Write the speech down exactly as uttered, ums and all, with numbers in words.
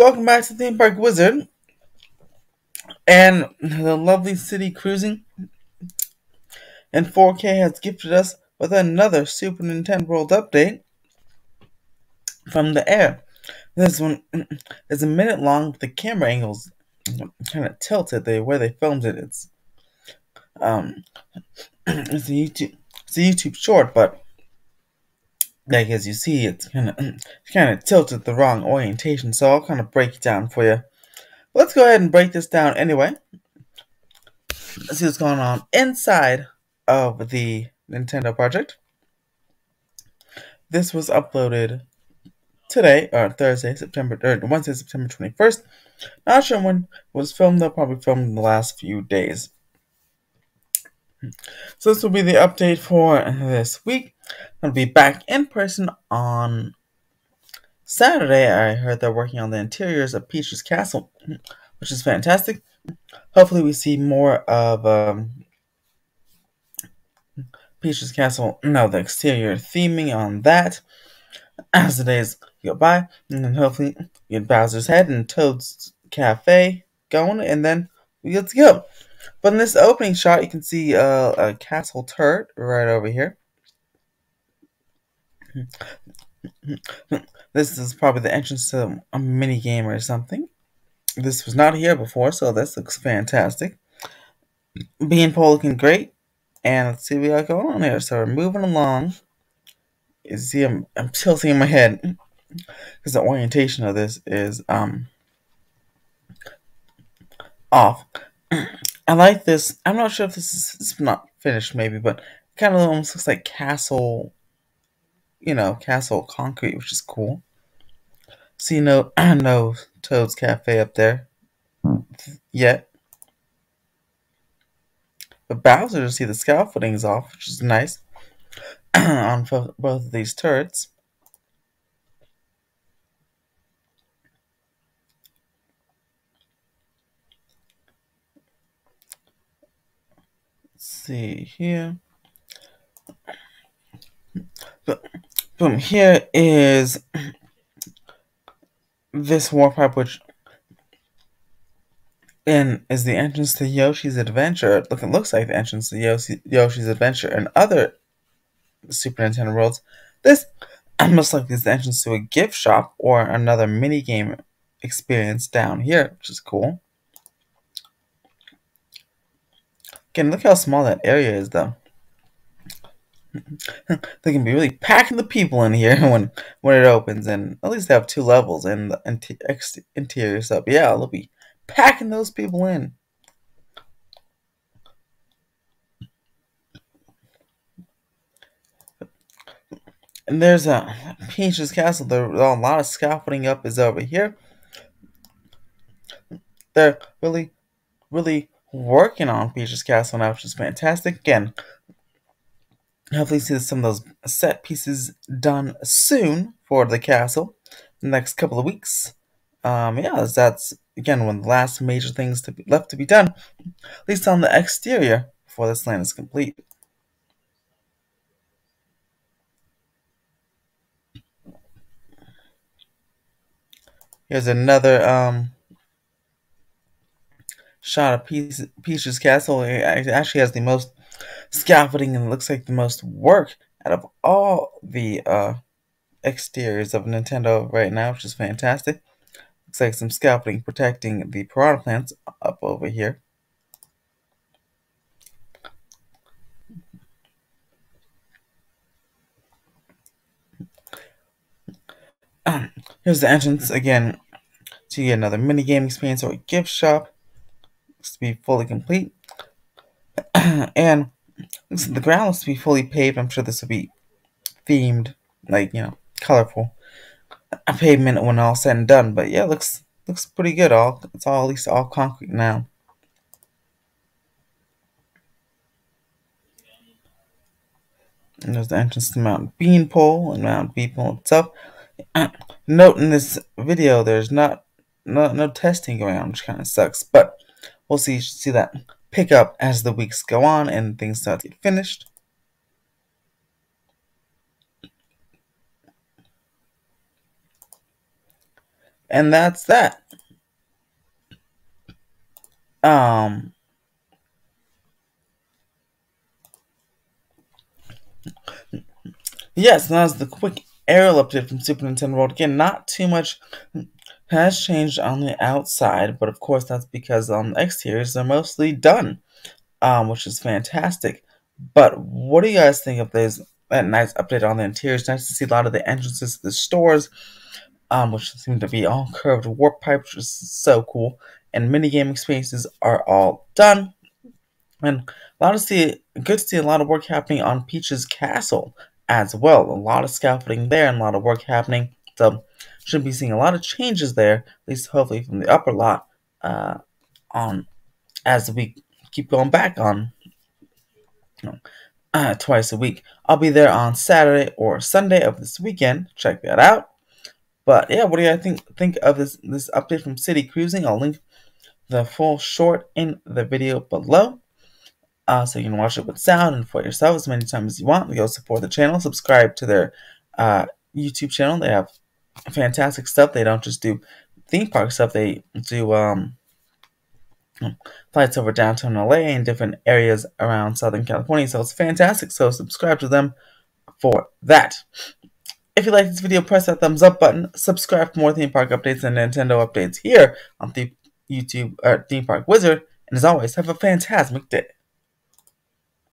Welcome back to Theme Park Wizard and the lovely City Cruising and four K has gifted us with another Super Nintendo World update from the air. This one is a minute long. The camera angles kind of tilted the way they filmed it. It's um it's a YouTube it's a YouTube short, but like as you see, it's kind of it's kind of tilted the wrong orientation. So I'll kind of break it down for you. Let's go ahead and break this down anyway. Let's see what's going on inside of the Nintendo project. This was uploaded today, or Thursday, September, or Wednesday, September twenty-first. Not sure when it was filmed. They'll probably filmed in the last few days. So this will be the update for this week. I'll be back in person on Saturday. I heard they're working on the interiors of Peach's Castle, which is fantastic. Hopefully we see more of um, Peach's Castle, no, the exterior theming on that as the days go by. And then hopefully we get Bowser's Head and Toad's Cafe going, and then we get to go. But in this opening shot, you can see uh, a castle turret right over here. This is probably the entrance to a mini game or something. This was not here before, so this looks fantastic. Beanpole looking great. And let's see what we got going on here. So we're moving along. You see, I'm, I'm tilting my head because the orientation of this is um off. I like this. I'm not sure if this is it's not finished, maybe, but it kind of almost looks like castle, you know, castle concrete, which is cool. See, no, no Toad's Cafe up there yet. But Bowser, to see the scaffolding is off, which is nice on both of these turrets. Let's see here. But boom, here is this warpipe, which in is the entrance to Yoshi's Adventure. Look, it looks like the entrance to Yoshi, Yoshi's Adventure and other Super Nintendo Worlds. This looks like this is the entrance to a gift shop or another minigame experience down here, which is cool. Again, look how small that area is, though. They can be really packing the people in here when when it opens, and at least they have two levels and the inter interior stuff. Yeah, they'll be packing those people in. And there's a Peach's Castle. There's a lot of scaffolding up is over here. They're really, really working on Peach's Castle now, which is fantastic. Again, hopefully see some of those set pieces done soon for the castle in the next couple of weeks. Um, yeah, that's, again, one of the last major things to be left to be done, at least on the exterior, before this land is complete. Here's another um, shot of Peach, Peach's Castle. It actually has the most scaffolding and looks like the most work out of all the uh, exteriors of Nintendo right now, which is fantastic. Looks like some scaffolding protecting the piranha plants up over here. Um, here's the entrance again to get another minigame experience or a gift shop. Looks to be fully complete. And looks like the ground looks to be fully paved. I'm sure this will be themed, like, you know, colorful a pavement when all said and done. But yeah, looks looks pretty good. All it's all at least all concrete now. And there's the entrance to Mount Beanpole and Mount Beanpole itself. Note in this video, there's not no no testing going on, which kind of sucks. But we'll see. You should see that pick up as the weeks go on and things start to get finished. And that's that. Um, yes, that was the quick aerial update from Super Nintendo World. Again, not too much has changed on the outside, but of course that's because um, the exteriors are mostly done, um, which is fantastic. But what do you guys think of this? That nice update on the interiors. Nice to see a lot of the entrances to the stores, um, which seem to be all curved warp pipes, which is so cool. And mini game experiences are all done. And a lot of see, good to see a lot of work happening on Peach's Castle as well. A lot of scaffolding there and a lot of work happening. So should be seeing a lot of changes there, at least hopefully from the upper lot, uh, on as we keep going back on. You know, Uh, twice a week. I'll be there on Saturday or Sunday of this weekend. Check that out. But yeah, what do you think think of this this update from City Cruising? I'll link the full short in the video below, uh, so you can watch it with sound and for yourself as many times as you want. Go support the channel. Subscribe to their uh, YouTube channel. They have fantastic stuff. They don't just do theme park stuff. They do um, flights over downtown L A and different areas around Southern California, so it's fantastic. So subscribe to them for that. If you like this video, press that thumbs up button. Subscribe for more theme park updates and Nintendo updates here on the YouTube or Theme Park Wizard. And as always, have a fantastic day.